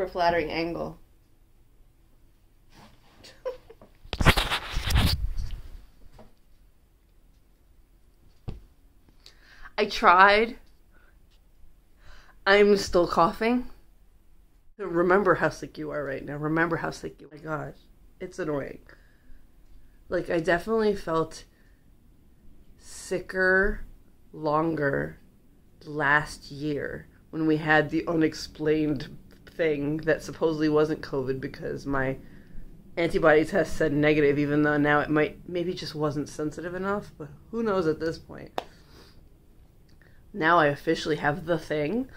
super flattering angle. I tried. I'm still coughing. Remember how sick you are right now. Remember how sick you are. Oh my gosh. It's annoying. Like, I definitely felt sicker longer last year when we had the unexplained thing that supposedly wasn't COVID because my antibody test said negative, even though now it might, maybe just wasn't sensitive enough, but who knows at this point. Now I officially have the thing,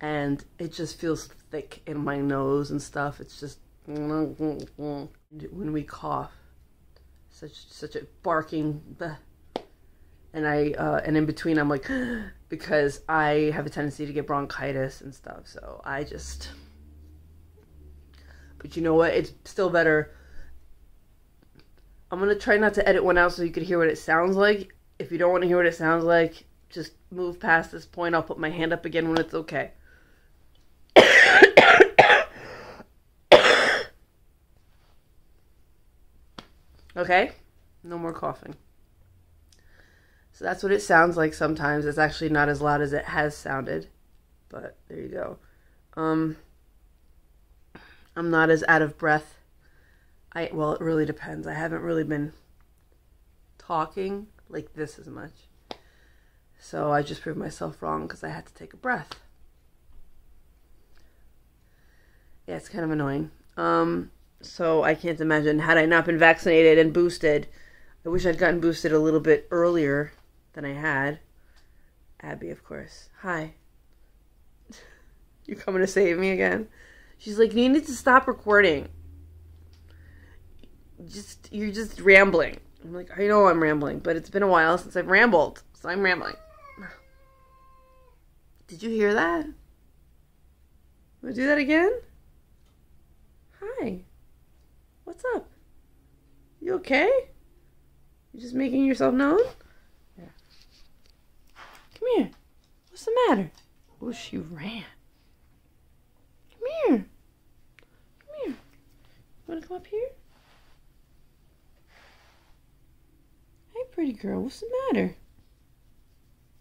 and it just feels thick in my nose and stuff. It's just when we cough, such a barking, and I and in between I'm like because I have a tendency to get bronchitis and stuff. So I just, but you know what? It's still better. I'm gonna try not to edit one out so you could hear what it sounds like. If you don't want to hear what it sounds like, just move past this point. I'll put my hand up again when it's okay. Okay? No more coughing. So that's what it sounds like sometimes. It's actually not as loud as it has sounded. But there you go. I'm not as out of breath. Well, it really depends. I haven't really been talking like this as much. So I just proved myself wrong because I had to take a breath. Yeah, it's kind of annoying. So I can't imagine, had I not been vaccinated and boosted, I wish I'd gotten boosted a little bit earlier than I had. Abby, of course. Hi. You coming to save me again? She's like, you need to stop recording. You're just rambling. I'm like, I know I'm rambling, but it's been a while since I've rambled, so I'm rambling. Did you hear that? Wanna do that again? Hi. What's up? You okay? You just making yourself known? Yeah. Come here. What's the matter? Oh, she ran. Come here. Come here. You wanna come up here? Hey, pretty girl. What's the matter?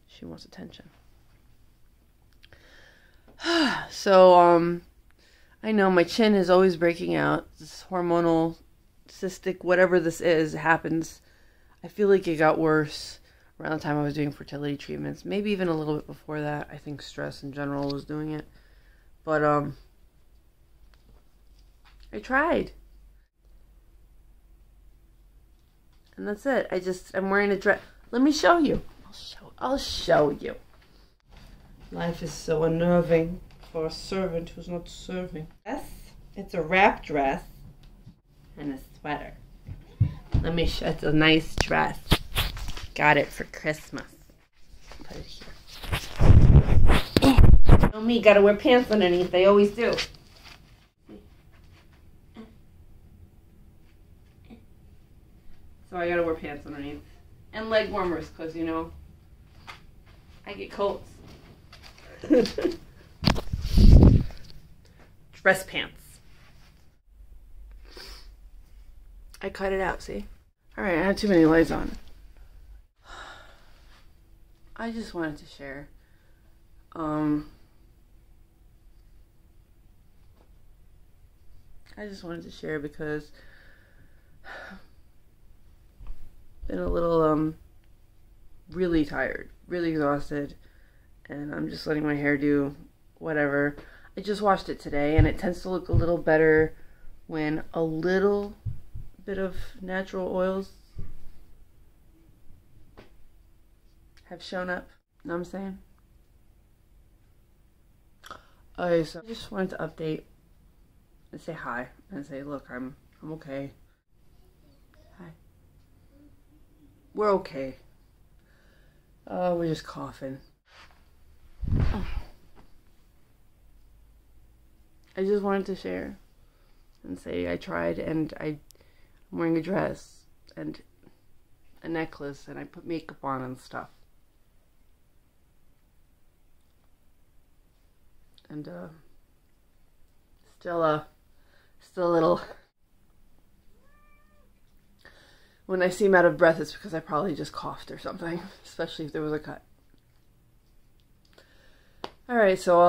She wants attention. So, I know my chin is always breaking out. This hormonal, cystic, whatever this is, happens. I feel like it got worse around the time I was doing fertility treatments. Maybe even a little bit before that. I think stress in general was doing it. But, I tried. And that's it. I'm wearing a dress. Let me show you. I'll show you. Life is so unnerving. For a servant who's not serving. Yes, it's a wrap dress and a sweater. Let me show. It's a nice dress. Got it for Christmas. Put it here. Oh, me gotta wear pants underneath. They always do. So I gotta wear pants underneath and leg warmers, cause you know I get colds. Dress pants. I cut it out, see? Alright, I had too many lights on. I just wanted to share. I just wanted to share because I've been a little, really tired, really exhausted, and I'm just letting my hair do whatever. I just washed it today, and it tends to look a little better when a little bit of natural oils have shown up. You know what I'm saying? Okay, so I just wanted to update and say hi and say, look, I'm okay. Hi. We're okay. We're just coughing. Oh. I just wanted to share and say I tried, and I'm wearing a dress and a necklace, and I put makeup on and stuff. And it's Still a little. When I seem out of breath, it's because I probably just coughed or something, especially if there was a cut. Alright, so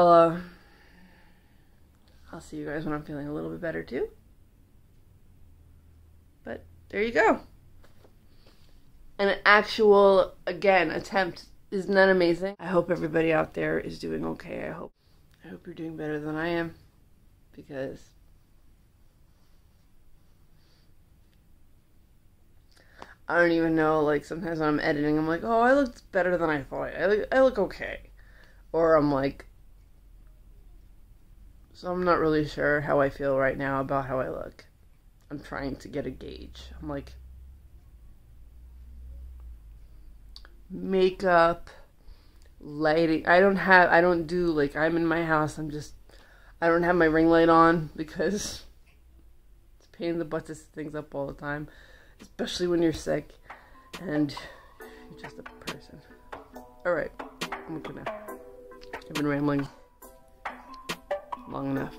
I'll see you guys when I'm feeling a little bit better too. But there you go. An actual, again, attempt. Isn't that amazing? I hope everybody out there is doing okay. I hope you're doing better than I am, because I don't even know, like, sometimes when I'm editing, I'm like, oh, I looked better than I thought. I look okay. Or I'm like, so I'm not really sure how I feel right now about how I look. I'm trying to get a gauge. I'm like, makeup, lighting. I don't do, like, I'm in my house. I don't have my ring light on because it's a pain in the butt to set things up all the time. Especially when you're sick and you're just a person. Alright, I'm okay now. I've been rambling long enough.